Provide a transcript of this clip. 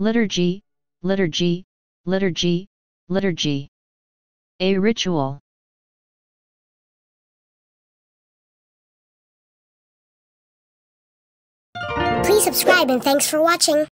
Liturgy, liturgy, liturgy, liturgy. A ritual. Please subscribe and thanks for watching.